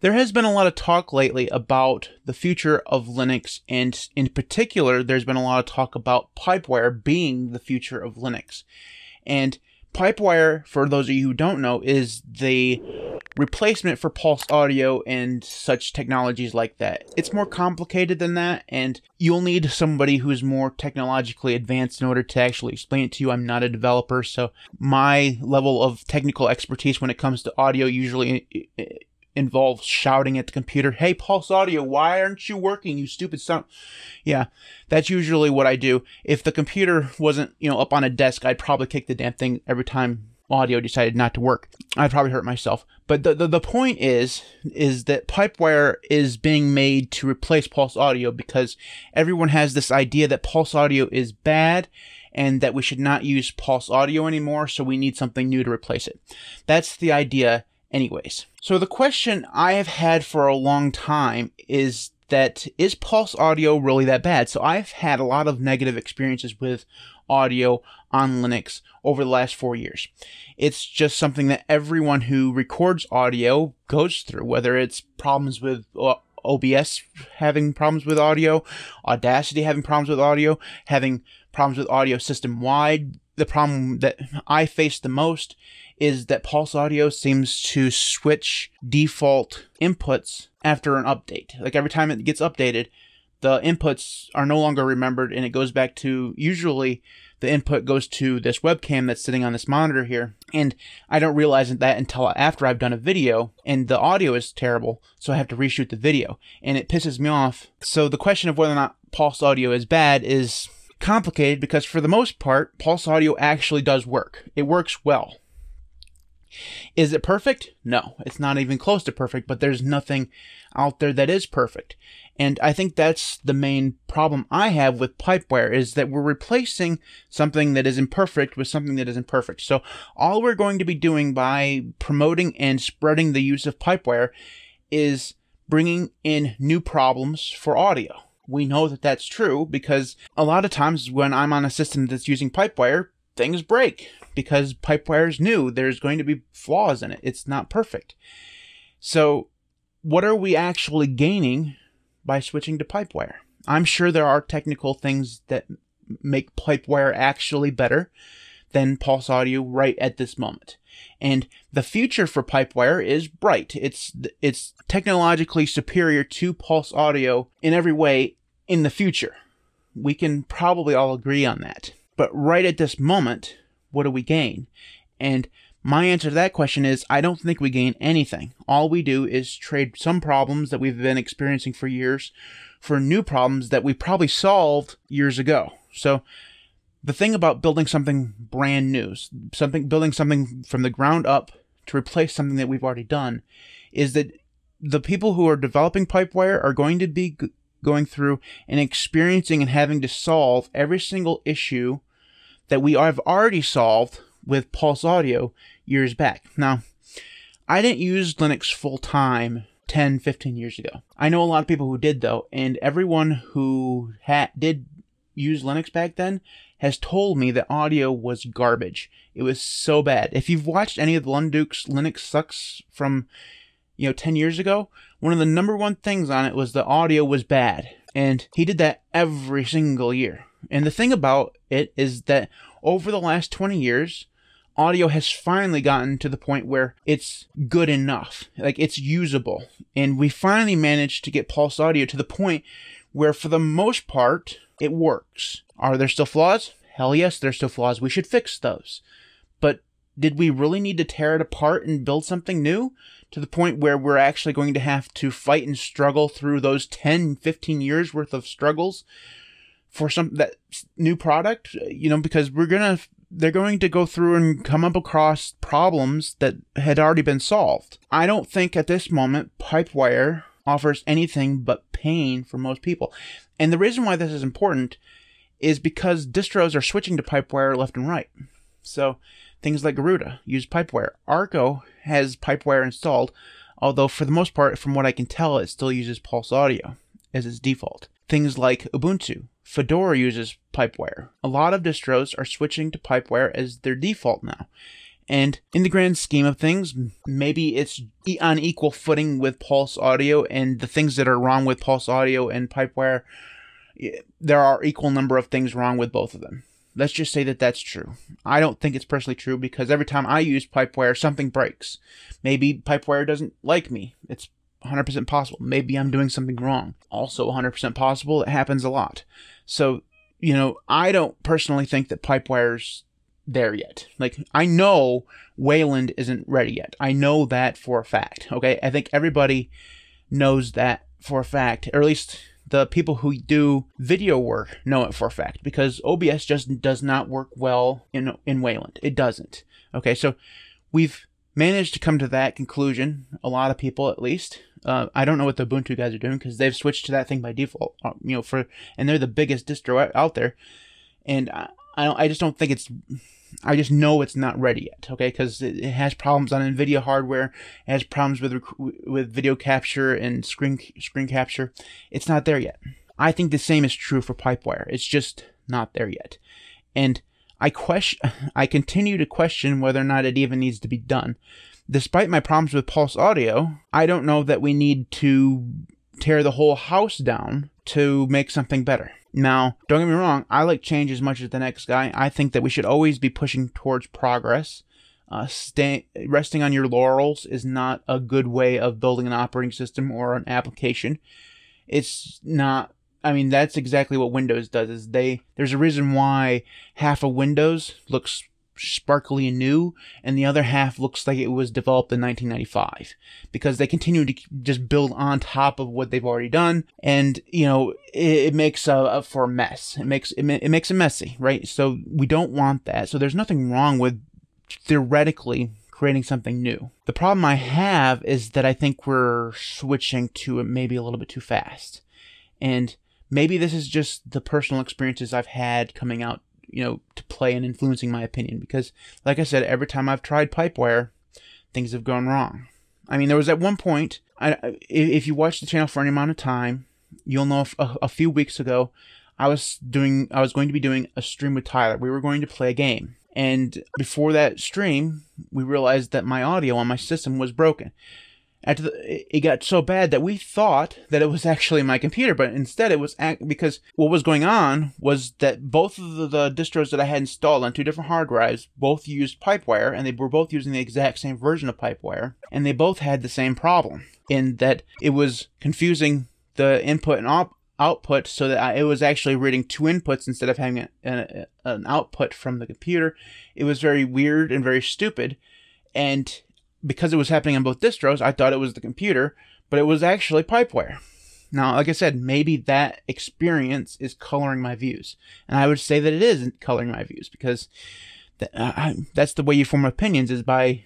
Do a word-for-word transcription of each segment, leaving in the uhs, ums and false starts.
There has been a lot of talk lately about the future of Linux, and in particular, there's been a lot of talk about PipeWire being the future of Linux. And PipeWire, for those of you who don't know, is the replacement for PulseAudio and such technologies like that. It's more complicated than that, and you'll need somebody who's more technologically advanced in order to actually explain it to you. I'm not a developer, so my level of technical expertise when it comes to audio usually involves shouting at the computer, "Hey, PulseAudio, why aren't you working, you stupid son?" Yeah, that's usually what I do. If the computer wasn't, you know, up on a desk, I'd probably kick the damn thing every time audio decided not to work. I'd probably hurt myself. But the, the, the point is, is that PipeWire is being made to replace PulseAudio because everyone has this idea that PulseAudio is bad and that we should not use PulseAudio anymore, so we need something new to replace it. That's the idea anyways. So the question I have had for a long time is that, is PulseAudio really that bad? So I've had a lot of negative experiences with audio on Linux over the last four years. It's just something that everyone who records audio goes through, whether it's problems with O B S having problems with audio, Audacity having problems with audio, having problems with audio system-wide. The problem that I face the most is that PulseAudio seems to switch default inputs after an update. Like every time it gets updated, the inputs are no longer remembered and it goes back to, usually the input goes to this webcam that's sitting on this monitor here. And I don't realize that until after I've done a video and the audio is terrible, so I have to reshoot the video and it pisses me off. So the question of whether or not PulseAudio is bad is complicated because for the most part, PulseAudio actually does work. It works well. Is it perfect? No, it's not even close to perfect, but there's nothing out there that is perfect. And I think that's the main problem I have with PipeWire, is that we're replacing something that is imperfect with something that isn't perfect. So all we're going to be doing by promoting and spreading the use of PipeWire is bringing in new problems for audio. We know that that's true because a lot of times when I'm on a system that's using PipeWire, things break because PipeWire is new. There's going to be flaws in it. It's not perfect. So what are we actually gaining by switching to PipeWire? I'm sure there are technical things that make PipeWire actually better than PulseAudio right at this moment. And the future for PipeWire is bright. It's, it's technologically superior to PulseAudio in every way in the future. We can probably all agree on that. But right at this moment, what do we gain? And my answer to that question is, I don't think we gain anything. All we do is trade some problems that we've been experiencing for years for new problems that we probably solved years ago. So the thing about building something brand new, something building something from the ground up to replace something that we've already done, is that the people who are developing PipeWire are going to be g- going through and experiencing and having to solve every single issue that we have already solved with PulseAudio years back. Now, I didn't use Linux full-time ten, fifteen years ago. I know a lot of people who did, though, and everyone who ha- did use Linux back then has told me that audio was garbage. It was so bad. If you've watched any of Lunduke's Linux Sucks from, you know, ten years ago, one of the number one things on it was the audio was bad. And he did that every single year. And the thing about it is that over the last twenty years, audio has finally gotten to the point where it's good enough. Like, it's usable. And we finally managed to get PulseAudio to the point where, for the most part, it works. Are there still flaws? Hell yes, there's still flaws. We should fix those. But did we really need to tear it apart and build something new to the point where we're actually going to have to fight and struggle through those ten, fifteen years worth of struggles for some that new product? You know, because we're gonna they're going to go through and come up across problems that had already been solved. I don't think at this moment PipeWire offers anything but pain for most people. And the reason why this is important is because distros are switching to PipeWire left and right. So things like Garuda use PipeWire. Arco has PipeWire installed, although for the most part, from what I can tell, it still uses PulseAudio as its default. Things like Ubuntu, Fedora uses PipeWire. A lot of distros are switching to PipeWire as their default now. And in the grand scheme of things, maybe it's on equal footing with PulseAudio, and the things that are wrong with PulseAudio and PipeWire, there are equal number of things wrong with both of them. Let's just say that that's true. I don't think it's personally true, because every time I use PipeWire, something breaks. Maybe PipeWire doesn't like me. It's one hundred percent possible. Maybe I'm doing something wrong. Also one hundred percent possible. It happens a lot. So, you know, I don't personally think that PipeWire's there yet. Like, I know Wayland isn't ready yet. I know that for a fact, okay? I think everybody knows that for a fact, or at least the people who do video work know it for a fact, because O B S just does not work well in in Wayland. It doesn't, okay? So we've managed to come to that conclusion, a lot of people at least. Uh, I don't know what the Ubuntu guys are doing, because they've switched to that thing by default, you know, for, and they're the biggest distro out there, and I, I, don't, I just don't think it's... I just know it's not ready yet, okay? Because it, it has problems on NVIDIA hardware, it has problems with with video capture and screen screen capture. It's not there yet. I think the same is true for PipeWire. It's just not there yet, and I question. I continue to question whether or not it even needs to be done. Despite my problems with PulseAudio, I don't know that we need to tear the whole house down to make something better. Now, don't get me wrong, I like change as much as the next guy. I think that we should always be pushing towards progress. Uh, stay, resting on your laurels is not a good way of building an operating system or an application. It's not, I mean, that's exactly what Windows does. Is they There's a reason why half of Windows looks sparkly and new, and the other half looks like it was developed in nineteen ninety-five, because they continue to just build on top of what they've already done, and you know it, it makes a, a for a mess. It makes it, it makes it messy, right? So we don't want that. So there's nothing wrong with theoretically creating something new. The problem I have is that I think we're switching to it maybe a little bit too fast, and maybe this is just the personal experiences I've had coming out, you know, to play and influencing my opinion, because like I said, every time I've tried PipeWire, things have gone wrong. I mean, there was at one point, I, if you watch the channel for any amount of time, you'll know a, a few weeks ago, I was doing, I was going to be doing a stream with Tyler. We were going to play a game. And before that stream, we realized that my audio on my system was broken. After the, it got so bad that we thought that it was actually my computer, but instead it was ac because what was going on was that both of the, the distros that I had installed on two different hard drives both used PipeWire, and they were both using the exact same version of PipeWire, and they both had the same problem in that it was confusing the input and op output, so that I, it was actually reading two inputs instead of having a, a, an output from the computer. It was very weird and very stupid, and because it was happening on both distros, I thought it was the computer, but it was actually PipeWire. Now, like I said, maybe that experience is coloring my views. And I would say that it is coloring my views, because that, uh, I, that's the way you form opinions, is by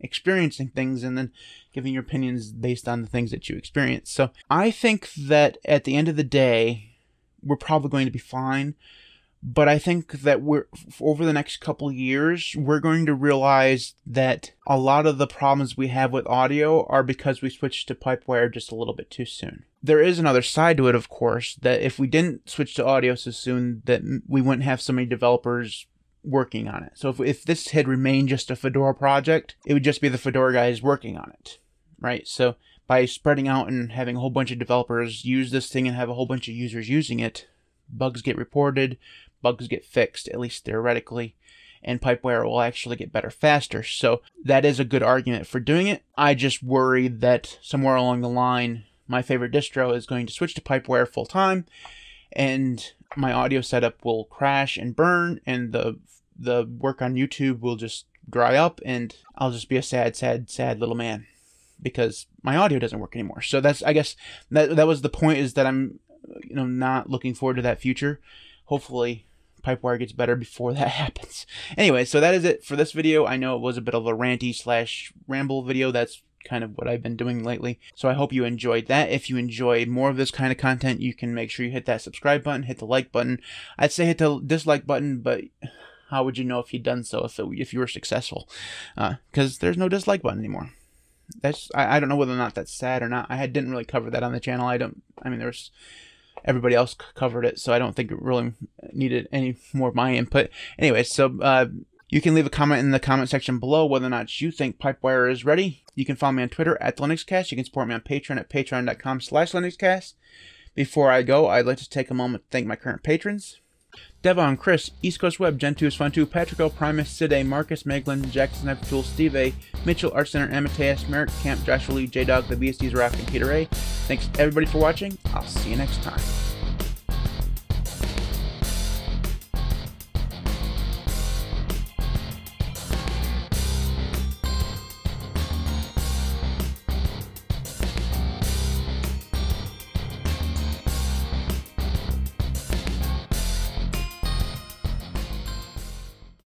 experiencing things and then giving your opinions based on the things that you experience. So I think that at the end of the day, we're probably going to be fine. But I think that we're, over the next couple of years, we're going to realize that a lot of the problems we have with audio are because we switched to PipeWire just a little bit too soon. There is another side to it, of course, that if we didn't switch to audio so soon, that we wouldn't have so many developers working on it. So if, if this had remained just a Fedora project, it would just be the Fedora guys working on it, right? So by spreading out and having a whole bunch of developers use this thing and have a whole bunch of users using it, bugs get reported, bugs get fixed, at least theoretically, and PipeWire will actually get better faster. So that is a good argument for doing it. I just worry that somewhere along the line, my favorite distro is going to switch to PipeWire full time, and my audio setup will crash and burn, and the the work on YouTube will just dry up, and I'll just be a sad, sad, sad little man because my audio doesn't work anymore. So that's, I guess, that that was the point, is that I'm, you know, not looking forward to that future. Hopefully PipeWire gets better before that happens. Anyway, so that is it for this video. I know it was a bit of a ranty slash ramble video. That's kind of what I've been doing lately. So I hope you enjoyed that. If you enjoy more of this kind of content, you can make sure you hit that subscribe button, hit the like button. I'd say hit the dislike button, but how would you know if you'd done so if, it, if you were successful? Because uh, there's no dislike button anymore. That's I, I don't know whether or not that's sad or not. I had, didn't really cover that on the channel. I don't, I mean, there's... everybody else covered it, so I don't think it really needed any more of my input. Anyway, so uh, You can leave a comment in the comment section below whether or not you think PipeWire is ready. You can follow me on Twitter at LinuxCast. You can support me on Patreon at patreon.com slash LinuxCast. Before I go, I'd like to take a moment to thank my current patrons. Devon, Chris, East Coast Web, Gentus, Funtu, Patrick O, Primus, Sid A, Marcus, Meglin, Jackson, Neptune, Steve A, Mitchell, Art Center, Amateus, Merrick, Camp, Joshua Lee, J-Dog, The B S Ds, Rock, and Peter A. Thanks everybody for watching. I'll see you next time.